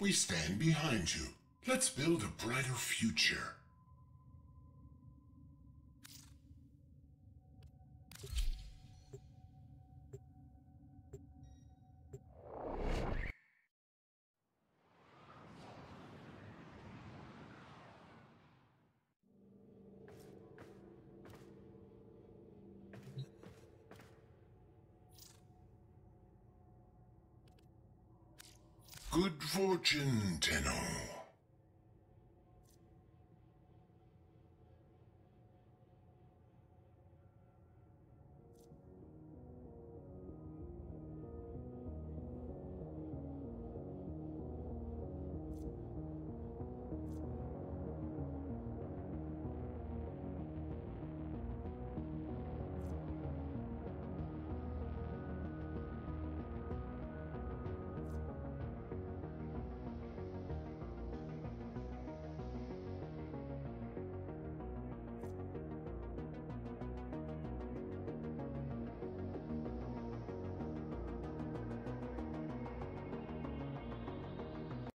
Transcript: We stand behind you. Let's build a brighter future. Good fortune, Tenno.